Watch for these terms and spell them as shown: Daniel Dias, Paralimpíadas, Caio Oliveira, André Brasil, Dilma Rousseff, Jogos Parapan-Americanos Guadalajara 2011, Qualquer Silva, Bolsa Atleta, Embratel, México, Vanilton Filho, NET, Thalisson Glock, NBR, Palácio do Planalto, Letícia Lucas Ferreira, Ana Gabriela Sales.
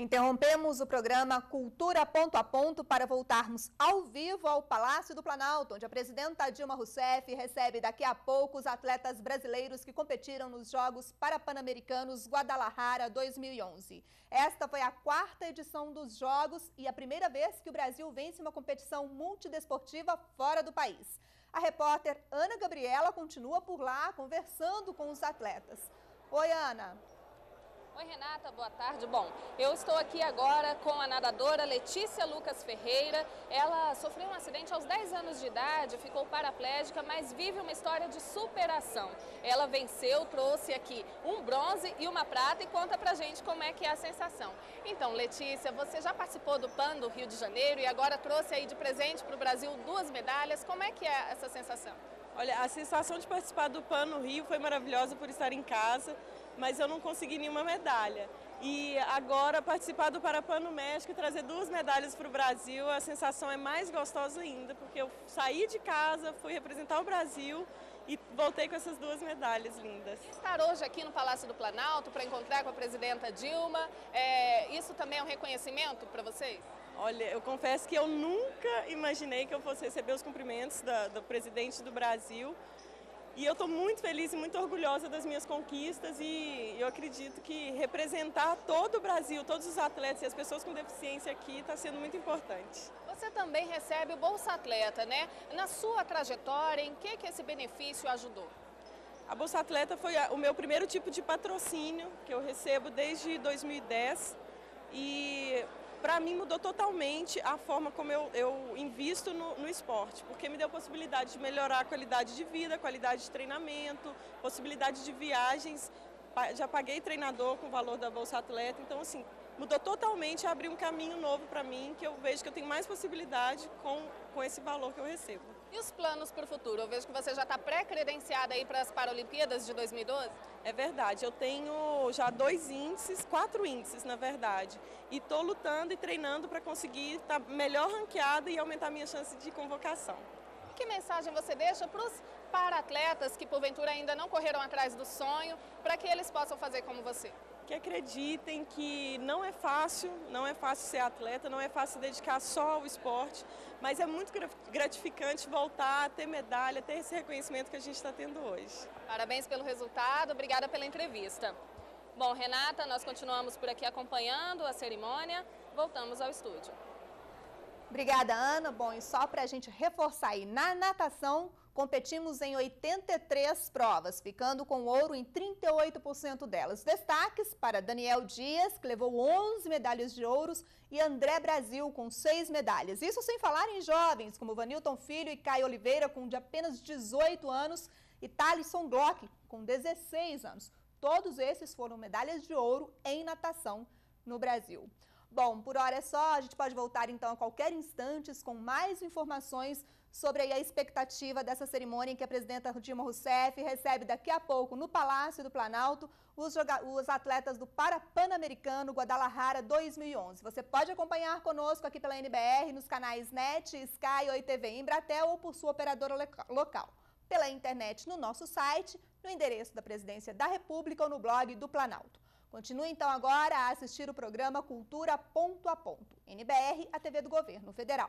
Interrompemos o programa Cultura Ponto a Ponto para voltarmos ao vivo ao Palácio do Planalto, onde a presidenta Dilma Rousseff recebe daqui a pouco os atletas brasileiros que competiram nos Jogos Parapan-Americanos Guadalajara 2011. Esta foi a quarta edição dos Jogos e a primeira vez que o Brasil vence uma competição multidesportiva fora do país. A repórter Ana Gabriela continua por lá conversando com os atletas. Oi, Ana. Oi, Renata, boa tarde. Bom, eu estou aqui agora com a nadadora Letícia Lucas Ferreira. Ela sofreu um acidente aos 10 anos de idade, ficou paraplégica, mas vive uma história de superação. Ela venceu, trouxe aqui um bronze e uma prata e conta pra gente como é que é a sensação. Então, Letícia, você já participou do PAN do Rio de Janeiro e agora trouxe aí de presente pro Brasil duas medalhas. Como é que é essa sensação? Olha, a sensação de participar do PAN no Rio foi maravilhosa por estar em casa, mas eu não consegui nenhuma medalha. E agora participar do Parapan no México e trazer duas medalhas para o Brasil, a sensação é mais gostosa ainda, porque eu saí de casa, fui representar o Brasil e voltei com essas duas medalhas lindas. Estar hoje aqui no Palácio do Planalto para encontrar com a presidenta Dilma, isso também é um reconhecimento para vocês? Olha, eu confesso que eu nunca imaginei que eu fosse receber os cumprimentos do presidente do Brasil. E eu estou muito feliz e muito orgulhosa das minhas conquistas e eu acredito que representar todo o Brasil, todos os atletas e as pessoas com deficiência aqui está sendo muito importante. Você também recebe o Bolsa Atleta, né? Na sua trajetória, em que esse benefício ajudou? A Bolsa Atleta foi o meu primeiro tipo de patrocínio que eu recebo desde 2010 e para mim mudou totalmente a forma como eu invisto no esporte, porque me deu possibilidade de melhorar a qualidade de vida, qualidade de treinamento, possibilidade de viagens. Já paguei treinador com o valor da Bolsa Atleta, então assim, mudou totalmente, abriu um caminho novo para mim, que eu vejo que eu tenho mais possibilidade com esse valor que eu recebo. E os planos para o futuro? Eu vejo que você já está pré-credenciada aí para as Paralimpíadas de 2012? É verdade, eu tenho já 4 índices, na verdade, e estou lutando e treinando para conseguir estar melhor ranqueada e aumentar minha chance de convocação. Que mensagem você deixa para os para-atletas que porventura ainda não correram atrás do sonho, para que eles possam fazer como você? Que acreditem que não é fácil ser atleta, não é fácil dedicar só ao esporte, mas é muito gratificante voltar a ter medalha, ter esse reconhecimento que a gente está tendo hoje. Parabéns pelo resultado, obrigada pela entrevista. Bom, Renata, nós continuamos por aqui acompanhando a cerimônia, voltamos ao estúdio. Obrigada, Ana. Bom, e só para a gente reforçar aí, na natação competimos em 83 provas, ficando com ouro em 38% delas. Destaques para Daniel Dias, que levou 11 medalhas de ouros, e André Brasil, com 6 medalhas. Isso sem falar em jovens, como Vanilton Filho e Caio Oliveira, com de apenas 18 anos, e Thalisson Glock, com 16 anos. Todos esses foram medalhas de ouro em natação no Brasil. Bom, por hora é só, a gente pode voltar então a qualquer instante com mais informações sobre a expectativa dessa cerimônia em que a presidenta Dilma Rousseff recebe daqui a pouco no Palácio do Planalto os atletas do Parapan-Americano Guadalajara 2011. Você pode acompanhar conosco aqui pela NBR, nos canais NET, Sky, Oi TV e Embratel ou por sua operadora local. Pela internet no nosso site, no endereço da Presidência da República ou no blog do Planalto. Continue então agora a assistir o programa Cultura Ponto a Ponto, NBR, a TV do Governo Federal.